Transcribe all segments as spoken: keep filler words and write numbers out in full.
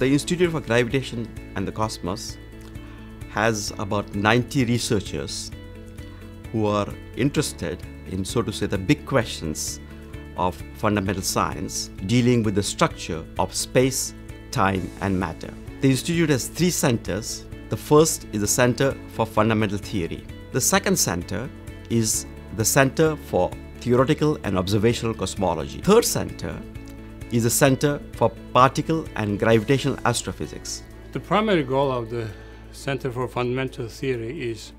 The Institute for Gravitation and the Cosmos has about ninety researchers who are interested in, so to say, the big questions of fundamental science dealing with the structure of space, time and matter. The Institute has three centers. The first is the Center for Fundamental Theory. The second center is the Center for Theoretical and Observational Cosmology. Third center is the Center for Particle and Gravitational Astrophysics. The primary goal of the Center for Fundamental Theory is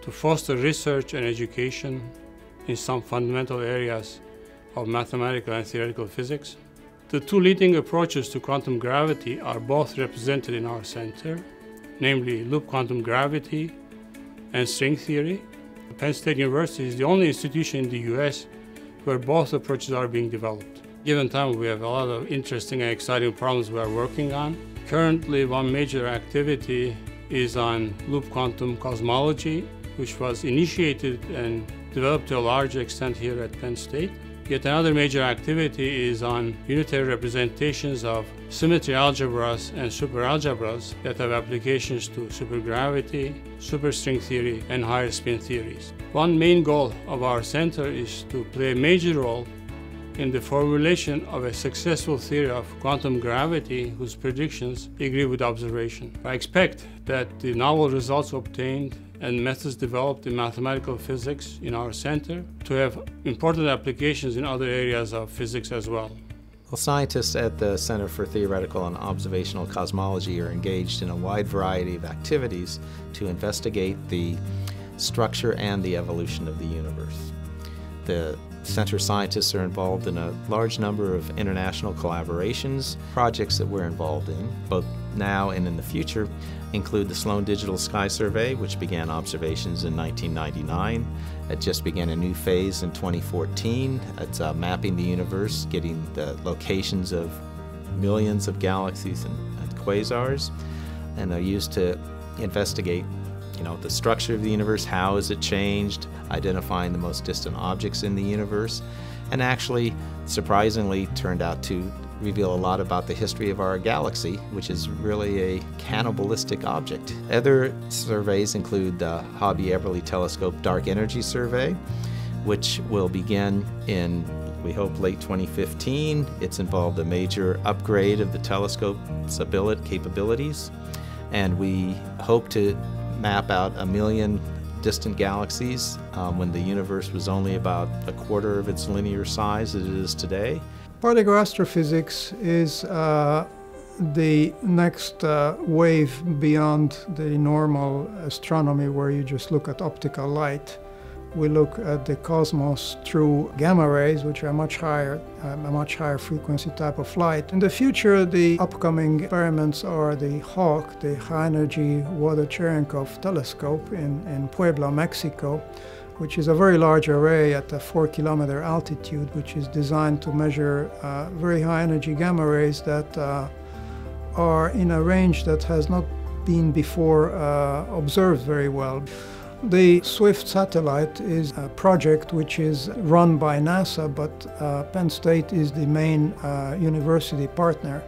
to foster research and education in some fundamental areas of mathematical and theoretical physics. The two leading approaches to quantum gravity are both represented in our center, namely loop quantum gravity and string theory. Penn State University is the only institution in the U S where both approaches are being developed. Given time, we have a lot of interesting and exciting problems we are working on. Currently, one major activity is on loop quantum cosmology, which was initiated and developed to a large extent here at Penn State. Yet another major activity is on unitary representations of symmetry algebras and superalgebras that have applications to supergravity, superstring theory, and higher spin theories. One main goal of our center is to play a major role in the formulation of a successful theory of quantum gravity whose predictions agree with observation. I expect that the novel results obtained and methods developed in mathematical physics in our center to have important applications in other areas of physics as well. Well, scientists at the Center for Theoretical and Observational Cosmology are engaged in a wide variety of activities to investigate the structure and the evolution of the universe. The Center scientists are involved in a large number of international collaborations. Projects that we're involved in, both now and in the future, include the Sloan Digital Sky Survey, which began observations in nineteen ninety-nine. It just began a new phase in twenty fourteen. It's uh, mapping the universe, getting the locations of millions of galaxies and, and quasars, and they're used to investigate You know, the structure of the universe, how has it changed, identifying the most distant objects in the universe, and actually, surprisingly, turned out to reveal a lot about the history of our galaxy, which is really a cannibalistic object. Other surveys include the Hobby-Eberly Telescope Dark Energy Survey, which will begin in, we hope, late twenty fifteen. It's involved a major upgrade of the telescope's capabilities, and we hope to map out a million distant galaxies um, when the universe was only about a quarter of its linear size as it is today. Particle astrophysics is uh, the next uh, wave beyond the normal astronomy, where you just look at optical light. We look at the cosmos through gamma rays, which are much higher, um, a much higher frequency type of light. In the future, the upcoming experiments are the HAWK, the High Energy Water Cherenkov Telescope in, in Puebla, Mexico, which is a very large array at a four kilometer altitude, which is designed to measure uh, very high energy gamma rays that uh, are in a range that has not been before uh, observed very well. The Swift satellite is a project which is run by NASA, but uh, Penn State is the main uh, university partner,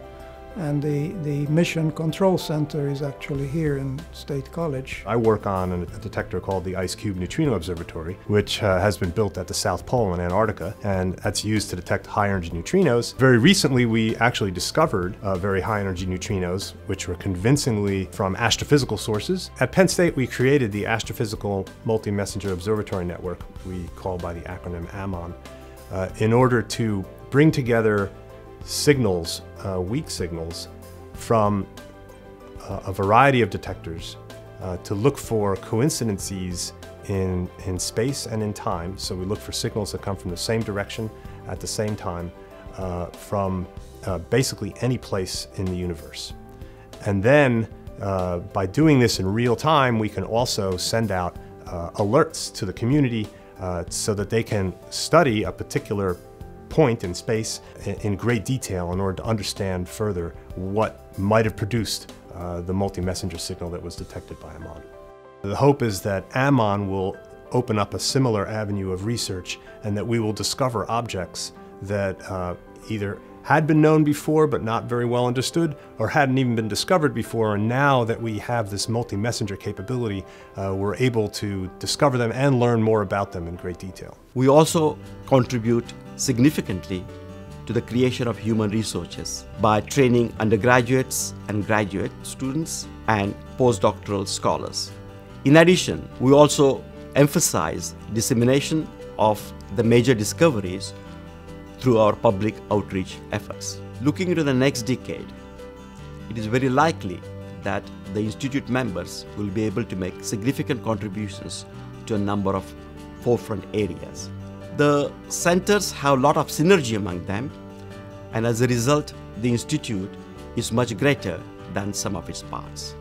and the, the Mission Control Center is actually here in State College. I work on a detector called the IceCube Neutrino Observatory, which uh, has been built at the South Pole in Antarctica, and that's used to detect high-energy neutrinos. Very recently, we actually discovered uh, very high-energy neutrinos, which were convincingly from astrophysical sources. At Penn State, we created the Astrophysical Multi-Messenger Observatory Network, we call by the acronym AMON, uh, in order to bring together signals, uh, weak signals, from uh, a variety of detectors uh, to look for coincidences in, in space and in time. So we look for signals that come from the same direction at the same time uh, from uh, basically any place in the universe. And then uh, by doing this in real time, we can also send out uh, alerts to the community uh, so that they can study a particular point in space in great detail in order to understand further what might have produced uh, the multi-messenger signal that was detected by AMON. The hope is that AMON will open up a similar avenue of research, and that we will discover objects that uh, either had been known before but not very well understood, or hadn't even been discovered before, and now that we have this multi-messenger capability, uh, we're able to discover them and learn more about them in great detail. We also contribute significantly to the creation of human resources by training undergraduates and graduate students and postdoctoral scholars. In addition, we also emphasize dissemination of the major discoveries through our public outreach efforts. Looking into the next decade, it is very likely that the Institute members will be able to make significant contributions to a number of forefront areas. The centers have a lot of synergy among them, and as a result, the Institute is much greater than some of its parts.